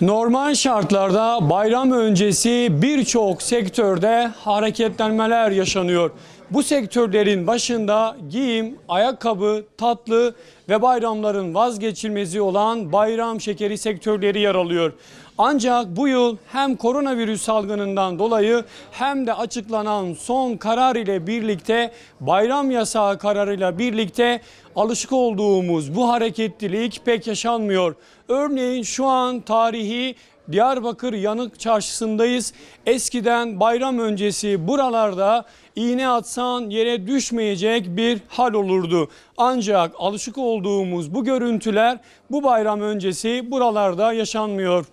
Normal şartlarda bayram öncesi birçok sektörde hareketlenmeler yaşanıyor. Bu sektörlerin başında giyim, ayakkabı, tatlı ve bayramların vazgeçilmezi olan bayram şekeri sektörleri yer alıyor. Ancak bu yıl hem koronavirüs salgınından dolayı hem de açıklanan son karar ile birlikte, bayram yasağı kararıyla birlikte alışık olduğumuz bu hareketlilik pek yaşanmıyor. Örneğin şu an tarihi Diyarbakır Yanık Çarşısı'ndayız. Eskiden bayram öncesi buralarda iğne atsan yere düşmeyecek bir hal olurdu. Ancak alışık olduğumuz bu görüntüler bu bayram öncesi buralarda yaşanmıyor.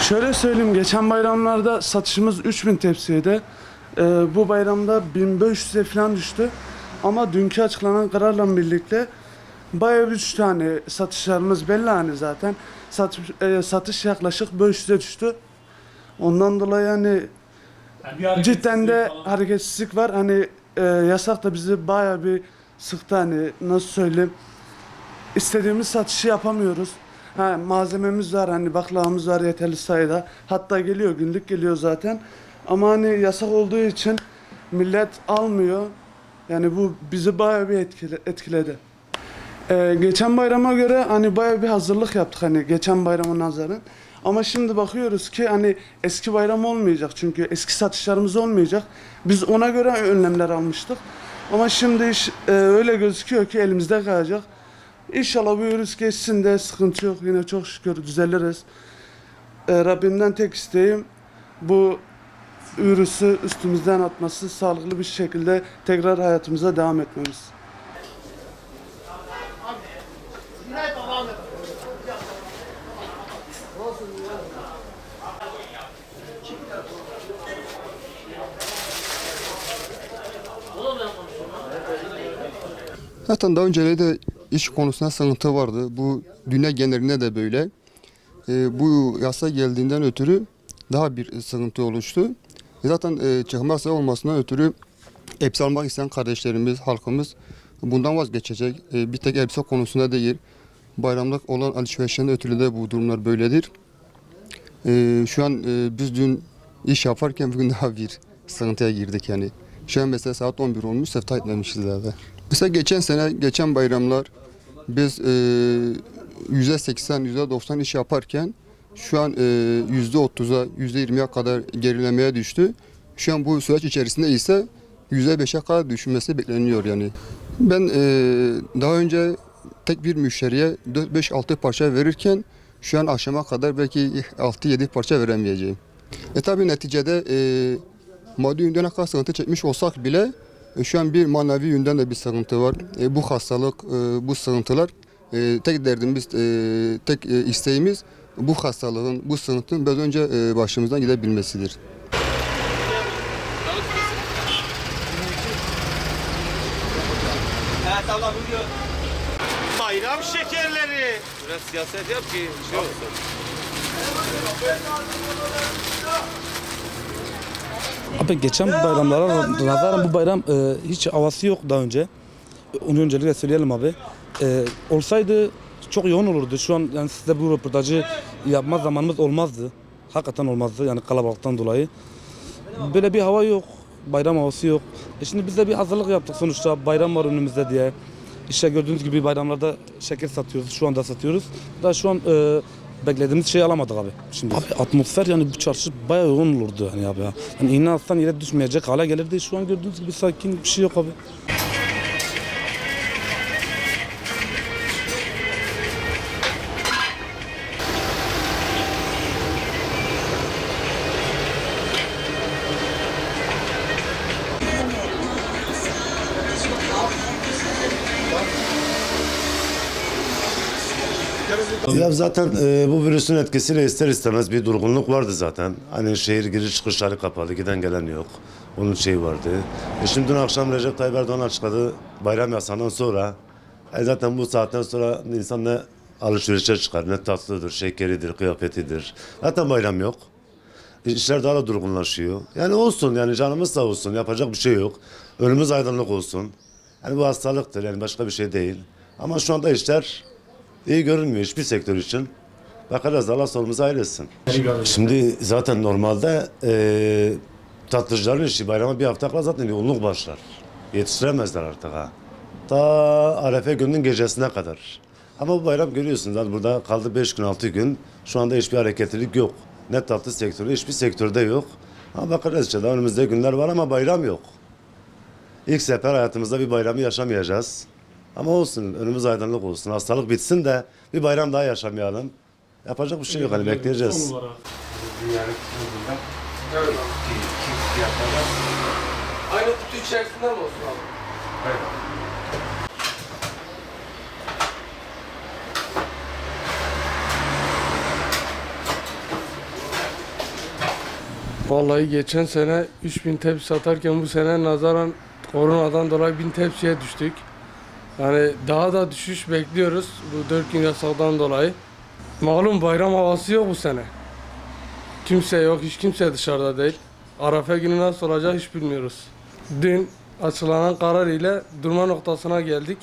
Şöyle söyleyeyim, geçen bayramlarda satışımız 3000 tepsiydi. Bu bayramda 1500'e falan düştü. Ama dünkü açıklanan kararla birlikte bayağı bir düştü, hani satışlarımız belli hani zaten. Satış yaklaşık 500'e düştü. Ondan dolayı hani cidden de hareketsizlik var. Hani yasak da bizi bayağı bir sıktı, hani nasıl söyleyeyim. İstediğimiz satışı yapamıyoruz. Ha, malzememiz var, hani baklavamız var yeterli sayıda. Hatta geliyor, günlük geliyor zaten. Ama hani yasak olduğu için millet almıyor. Yani bu bizi bayağı bir etkiledi. Geçen bayrama göre hani bayağı bir hazırlık yaptık, hani geçen bayrama nazaran. Ama şimdi bakıyoruz ki hani eski bayram olmayacak, çünkü eski satışlarımız olmayacak. Biz ona göre önlemler almıştık. Ama şimdi iş öyle gözüküyor ki elimizde kalacak. İnşallah bu virüs geçsin de sıkıntı yok. Yine çok şükür düzeliriz. Rabbimden tek isteğim bu virüsü üstümüzden atması, sağlıklı bir şekilde tekrar hayatımıza devam etmemiz. Zaten daha önceleri de iş konusunda sıkıntı vardı. Bu dünya genelinde de böyle. Bu yasa geldiğinden ötürü daha bir sıkıntı oluştu. Zaten çıkma yasağı olmasından ötürü elbise almak isteyen kardeşlerimiz, halkımız bundan vazgeçecek. Bir tek elbise konusunda değil, bayramlık olan alışverişlerin ötürü de bu durumlar böyledir. Şu an biz dün iş yaparken bugün daha bir sıkıntıya girdik yani. Şu an mesela saat 11 olmuş, sefta etmemişiz zaten. Mesela geçen sene, geçen bayramlar biz %80, %90 iş yaparken şu an %30'a, %20'ye kadar gerilemeye düştü. Şu an bu süreç içerisinde ise %5'e kadar düşmesi bekleniyor yani. Ben daha önce tek bir müşteriye 5-6 parça verirken şu an akşama kadar belki 6-7 parça veremeyeceğim. Tabii neticede maddi yönden kadar sıkıntı çekmiş olsak bile şu an bir manevi yönden de bir sıkıntı var. Bu hastalık, bu sıkıntılar tek derdimiz, tek isteğimiz bu hastalığın, bu sıkıntının biraz önce başımızdan gidebilmesidir. Bayram şekerleri. Biraz siyaset yap ki şey olsun. Abi geçen bayramlara nazaran bu bayram hiç havası yok daha önce. Onu öncelikle söyleyelim abi. Olsaydı çok yoğun olurdu. Şu an yani size bu röportajı yapma zamanımız olmazdı. Hakikaten olmazdı yani kalabalıktan dolayı. Böyle bir hava yok. Bayram havası yok. Şimdi biz de bir hazırlık yaptık sonuçta. Bayram var önümüzde diye. İşte gördüğünüz gibi bayramlarda şeker satıyoruz. Şu anda satıyoruz. Daha şu an beklediğimiz şeyi alamadık abi. Şimdi abi atmosfer yani bu çarşı bayağı yoğun olurdu hani abi ya. Hani iğne atsan yere düşmeyecek hale gelirdi. Şu an gördüğünüz gibi sakin, bir şey yok abi. Ya zaten bu virüsün etkisiyle ister istemez bir durgunluk vardı zaten. Hani şehir giriş çıkışları kapalı, giden gelen yok. Onun şeyi vardı. Şimdi dün akşam Recep Tayyip Erdoğan açıkladı bayram yasağından sonra. Zaten bu saatten sonra insan ne alışverişe çıkar. Ne tatlıdır, şekeridir, kıyafetidir. Zaten bayram yok. İşler daha da durgunlaşıyor. Yani olsun, yani canımız sağ olsun. Yapacak bir şey yok. Önümüz aydınlık olsun. Yani bu hastalıktır, yani başka bir şey değil. Ama şu anda işler iyi görünmüyor hiçbir sektör için. Bakarız, Allah sorumuzu hayretsin. Şimdi zaten normalde tatlıcıların işi bayrama bir hafta kala zaten yoğunluk başlar. Yetiştiremezler artık ha. Ta Arefe gününün gecesine kadar. Ama bu bayram görüyorsunuz zaten burada kaldı 5 gün 6 gün. Şu anda hiçbir hareketlilik yok. Ne tatlı sektörü hiçbir sektörde yok. Ama bakarız işte daha önümüzde günler var ama bayram yok. İlk sefer hayatımızda bir bayramı yaşamayacağız. Ama olsun, önümüz aydınlık olsun. Hastalık bitsin de bir bayram daha yaşamayalım. Yapacak bir şey yok, hani bekleyeceğiz. Aynı kutu içerisinden mi olsun abi? Evet. Vallahi geçen sene 3000 tepsi satarken bu sene nazaran koronadan dolayı 1000 tepsiye düştük. Yani daha da düşüş bekliyoruz bu 4 gün yasaktan dolayı. Malum bayram havası yok bu sene. Kimse yok, hiç kimse dışarıda değil. Arefe günü nasıl olacak hiç bilmiyoruz. Dün açıklanan karar ile durma noktasına geldik.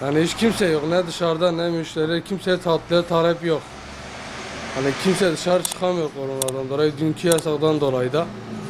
Yani hiç kimse yok, ne dışarıda ne müşteri, kimseye tatlıya talep yok. Hani kimse dışarı çıkamıyor koronadan dolayı, dünkü yasaktan dolayı da.